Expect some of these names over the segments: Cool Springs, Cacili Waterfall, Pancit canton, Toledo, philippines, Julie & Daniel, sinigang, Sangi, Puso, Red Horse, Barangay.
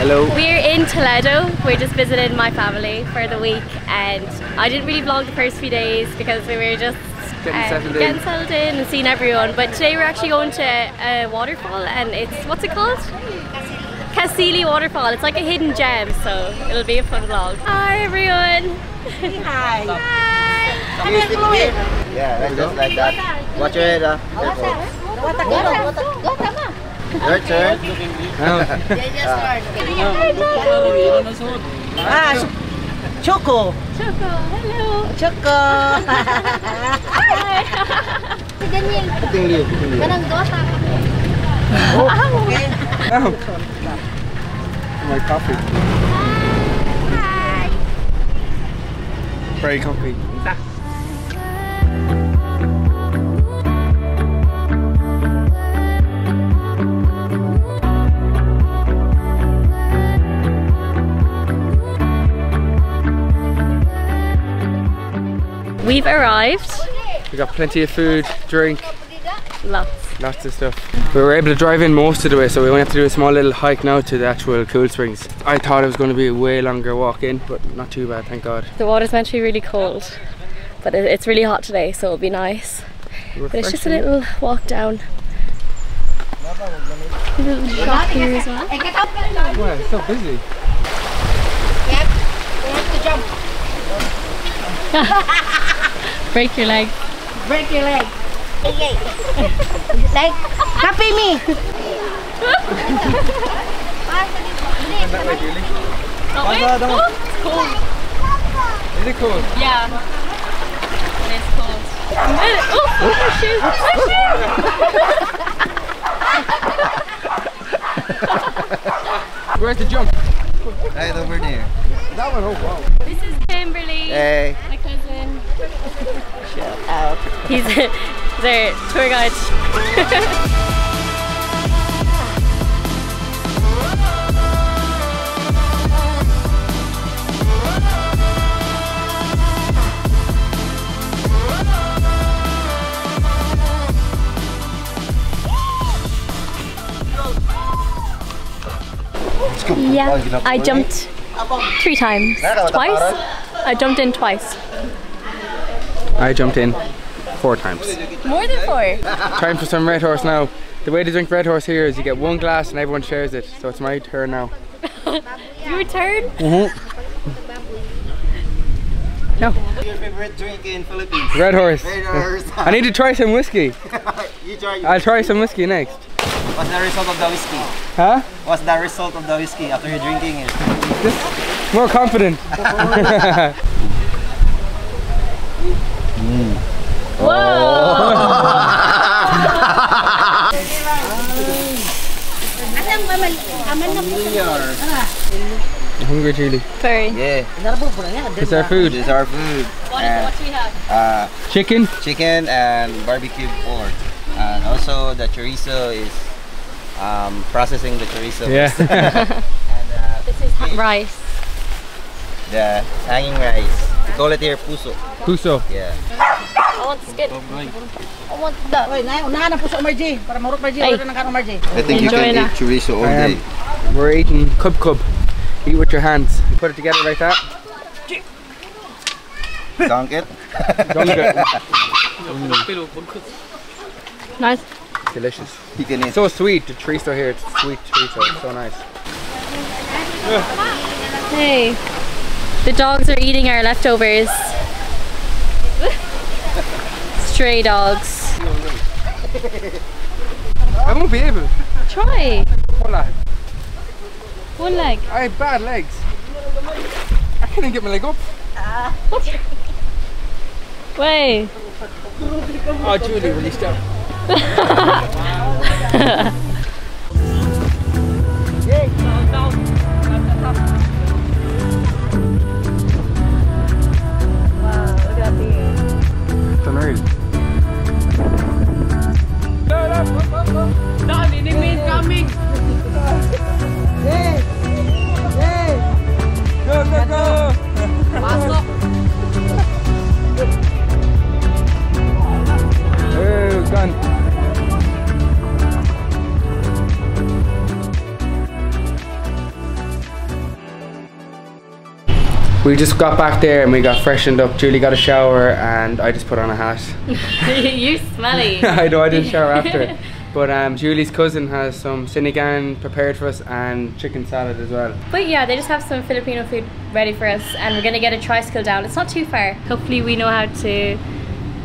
Hello. We're in Toledo. We're just visiting my family for the week, and I didn't really vlog the first few days because we were just getting settled in and seeing everyone. But today we're actually going to a waterfall, and it's, what's it called? Cacili Waterfall. It's like a hidden gem, so it'll be a fun vlog. Hi everyone. Hi. Hi. I'm fluid. Yeah, just like that. Watch your head. Your turn. They just started. Ah, Choco. Choco, hello. Choco. Hi. Si Daniel. Tingin. Kanang gota. Oh, okay. My coffee. Hi. Very comfy. We've arrived. We got plenty of food, drink, lots of stuff. We were able to drive in most of the way, so we only have to do a small little hike now to the actual Cool Springs. I thought it was going to be a way longer walk in, but not too bad, thank God. The water's meant to be really cold, but it's really hot today, so it'll be nice. But it's just a little walk down. A little shop here as well. Wow, it's so busy. Yep, we have to jump. Break your leg. Break your leg. Like, copy me. It's cold. Is it cold? Yeah. It is cold. Oh, my shoes. My shoes. Where's the jump? Right over there. That one, oh wow. This is Kimberly. Hey. My cousin. Shut up. He's their tour guide. Yeah, I jumped 3 times. Twice? I jumped in twice. I jumped in 4 times. More than 4? Time for some Red Horse now. The way to drink Red Horse here is you get one glass and everyone shares it. So it's my turn now. Your turn? Mm-hmm. No. What's your favorite drink in Philippines? Red Horse. Red Horse. I need to try some whiskey. You try your I'll try some whiskey next. What's the result of the whiskey? Huh? What's the result of the whiskey after you're drinking it? Just more confident. Mm. Whoa! I'm hungry, Julie. Sorry. Yeah. It's our food. It's our food. What do we have? Chicken. Chicken and barbecue pork. And also the chorizo is processing the chorizo. Yeah. And, this is fish. Rice. The hanging rice. We call it here puso. Puso. Yeah. I want the skin. I want the. I think you can eat chorizo all day. We're eating cub. Eat with your hands. You put it together like that. Dunk it. Dunk it. Nice. Delicious. You can eat. So sweet. The chorizo here. It's sweet chorizo. It's so nice. Hey. The dogs are eating our leftovers. Stray dogs. I won't be able. Try. One leg. One leg. I have bad legs. I can't even get my leg up. What? Wait. Oh, Julie released up. We just got back there and we got freshened up. Julie got a shower and I just put on a hat. You smelly. I know, I didn't shower after it. But Julie's cousin has some sinigang prepared for us and chicken salad as well. But yeah, they just have some Filipino food ready for us and we're going to get a tricycle down. It's not too far. Hopefully we know how to...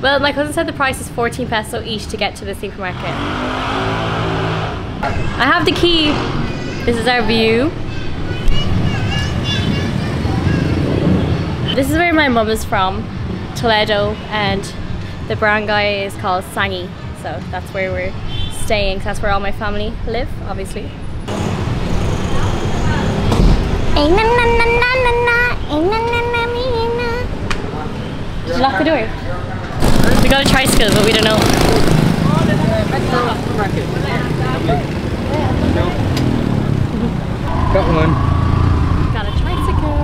Well, my cousin said the price is 14 peso each to get to the supermarket. I have the key. This is our view. This is where my mum is from, Toledo, and the barangay is called Sangi. So that's where we're staying, that's where all my family live, obviously. Did you lock the door? We got a tricycle, but we don't know. Got one. Got a tricycle.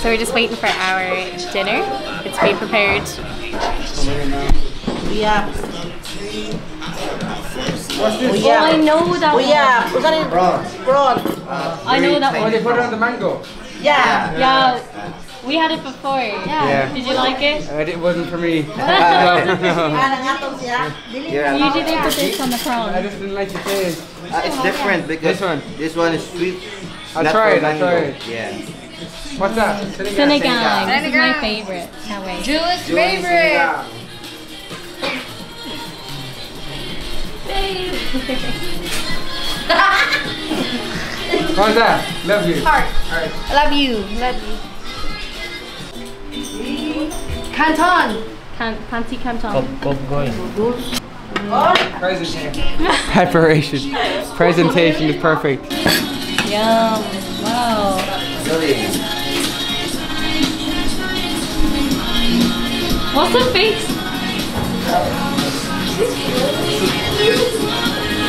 So we're just waiting for our dinner. It's being prepared. Yeah. Oh, I know that one. Yeah, we're gonna prawn. I know that one. Oh, they put it on the mango. Yeah. Yeah, we had it before. Yeah. Did you like it? It wasn't for me. Usually they put this on the prawn. I just didn't like the taste. It's different because this one is sweet. I tried. Yeah. What's that? Sinigang. This is my favorite. Can't wait. Julie's favorite. Babe. What's that? Love you. Heart. Right. Love you. Love you. Canton. Pancit canton. Presentation. Preparation. Presentation is perfect. Yum. Wow. Brilliant. What's the face?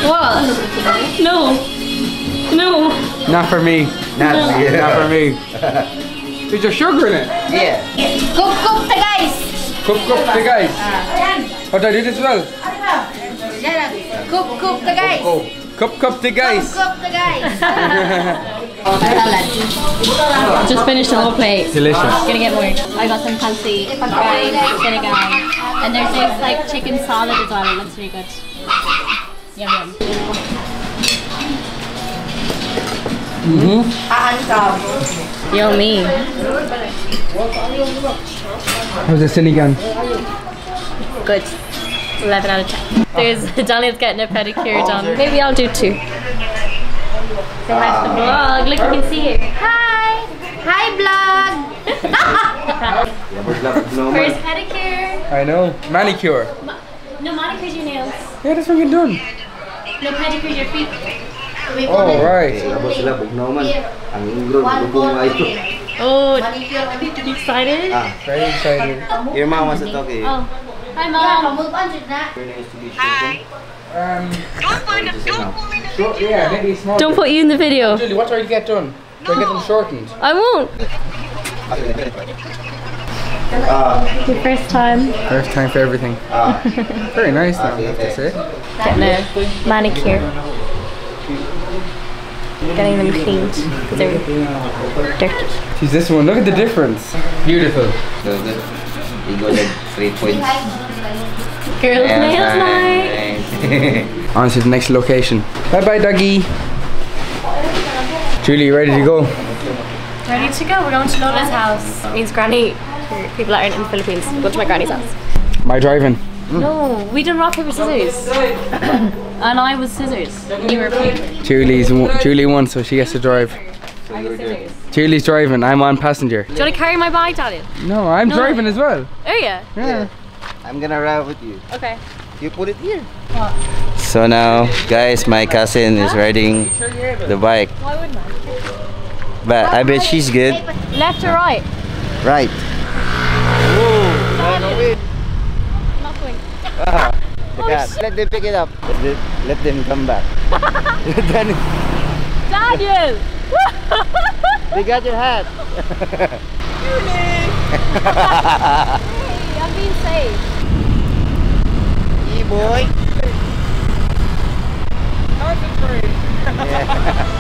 What? No. No. Not for me. Not for me. Is there sugar in it? Yeah. Cook the guys. Cook the guys. Oh, do I do this well? Cook the guys. Cook the guys. Cook the guys. Just finished the whole plate. Delicious. Gonna get more. I got some fancy fried sinigang. And there's this like chicken salad as well. It looks really good. Yum yum. Yummy. How's the sinigang? Good. 11 out of 10. There's Daniel's getting a pedicure done. Maybe I'll do two. The vlog. Look, you can see it. Hi. Hi, vlog. First pedicure. I know. Manicure. No, manicure's your nails. Yeah, that's what you're doing. No, pedicure's your feet. Oh, right. Oh, you excited? Very excited. Your mom wants to talk to you. Oh. Hi, mom. Hi. Don't put you in the video. Julie, what do I get done? Do I get them shortened? I won't. Your first time. First time for everything. Very nice though, I have to say. Getting a manicure. Getting them cleaned because they're dirty. She's this one. Look at the difference. Beautiful. You go like 3 points. Girls' nails night. On to the next location. Bye bye, doggy. Julie, ready to go? Ready to go. We're going to Lola's house. It means granny. For people that aren't in the Philippines, go to my granny's house. Am I driving? No, we did rock paper scissors, and I was scissors. You were paper. Julie won, so she gets to drive. Julie's driving. I'm on passenger. Do you want to carry my bag, Daniel? No, I'm driving as well. Oh yeah. Yeah. I'm gonna ride with you. Okay. You put it here. What? So now, guys, my cousin is riding the bike. Why wouldn't I? But I bet she's good. Left or right? Right. Whoa. Let them pick it up. Let them come back. Daniel! They got your hat. Hey, I'm being safe. Hey boy. Concentrate.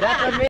That's amazing.